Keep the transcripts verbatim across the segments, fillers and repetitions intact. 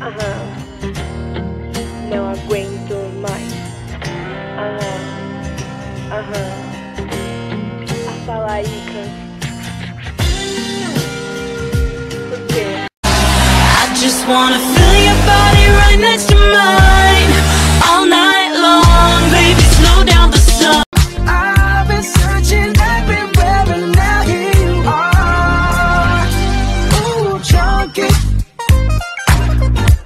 Aham, não aguento mais. Aham, aham, as palaicas. Por quê? I just wanna feel your body right next to mine, all night long, baby, slow down the sun. I've been searching everywhere and now here you are. Ooh, junkie,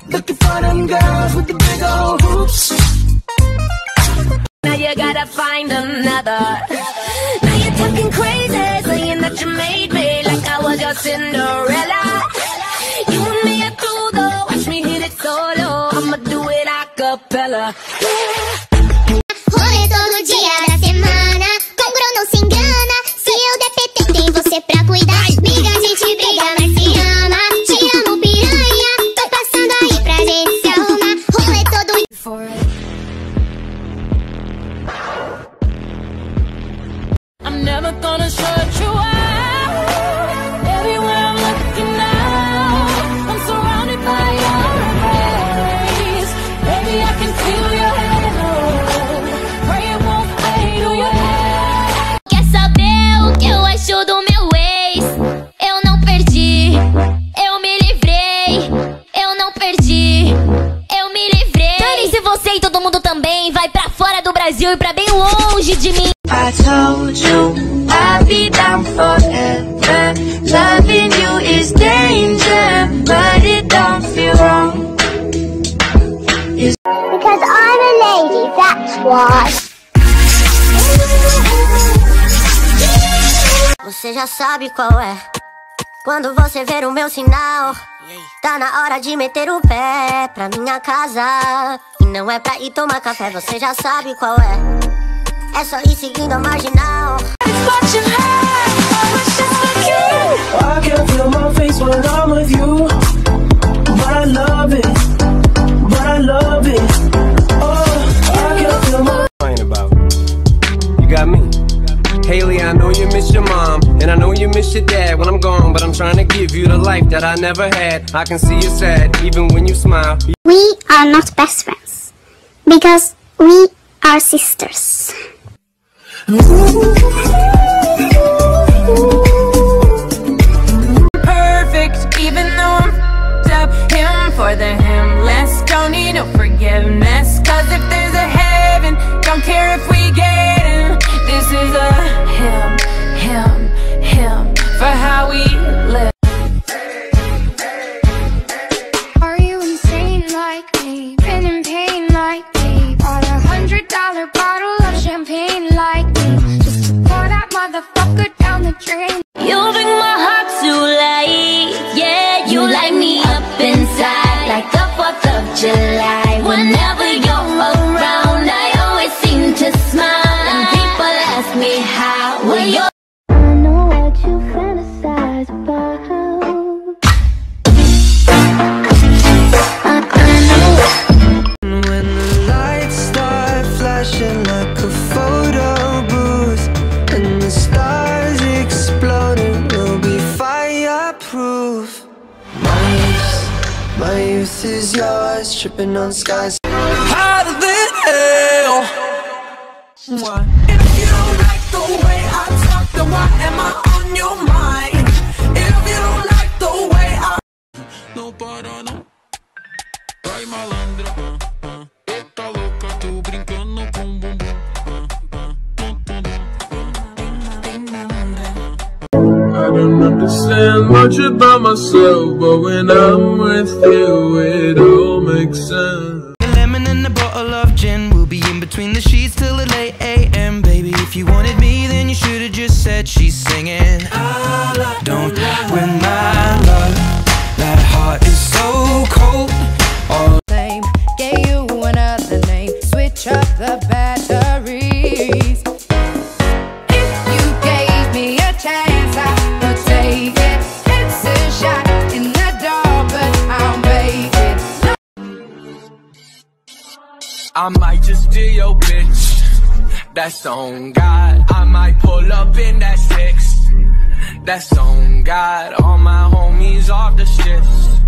looking for them girls with the big old hoops. Now you gotta find another. Now you're talking crazy, saying that you made me like I was your Cinderella. You and me are cool though, watch me hit it solo. I'ma do it a cappella. Rolê todo dia da semana, com Gru não se engana. Se eu der P T, tem você pra cuidar. Briga, a gente briga, mas se ama. Te amo, piranha, tô passando aí pra gente se arrumar. Rolê todo dia. For I'm never gonna shut you out. Everywhere I'm looking now, I'm surrounded by your rays. Baby, I can feel your halo. Pray it won't fade away. Quer saber o que eu acho do meu ex? Eu não perdi, eu me livrei. Eu não perdi, eu me livrei. Dane-se você e todo mundo também. Vai pra fora do Brasil e pra bem longe de mim. I told you I'd be down forever. Loving you is danger, but it don't feel wrong. It's because I'm a lady, that's why. Você já sabe qual é. Quando você ver o meu sinal, tá na hora de meter o pé pra minha casa. E não é pra ir tomar café, você já sabe qual é. É só ir seguindo a marginal. I can feel my face when I'm with you, but I love it, but I love it. Oh, I can feel my mind about. You got me, Haley. I know you miss your mom, and I know you miss your dad when I'm gone. But I'm trying to give you the life that I never had. I can see you sad, even when you smile. We are not best friends because we are sisters. Ooh, ooh, ooh. Perfect, even though I'm f***ed up. Him for the himless, don't need no forgiveness. Cause if there's a heaven, don't care if we get him. This is a him, him, him, for how we live. Are you insane like me? Been in pain like me? Bought a hundred dollar bottle of champagne like me. Just to pour that motherfucker down the drain. You bring my heart to life. Yeah, you light me up inside like the fourth of July. Whenever you're around, I always seem to smile. And people ask me how. Well, you're I know what you fantasize about. I, I know. When the lights start flashing like a photo booth and the stars exploding, we'll be fireproof. My youth, my youth is yours, tripping on skies hotter than hell. Why? If you don't like the way I talk, then why am I on your mind? If you don't like the way I não para não, vai malandra, ah, ah. Eita louca, tô brincando com bumbum. I don't understand much about myself, but when I'm with you, it all makes sense. A lemon and a bottle of gin, we'll be in between the sheets till the late a m. Baby, if you wanted me, then you should've just said she's singing. I love don't when my love, that heart is so cold. All same, gave you another name, switch up the batteries. If you gave me a chance, I would take it. It's a shot in the dark, but I'll make it. I might just be your bitch, that's on God. I might pull up in that six, that's on God. All my homies off the shifts,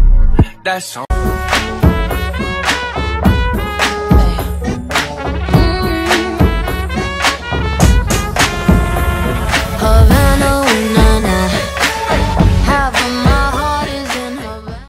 that's on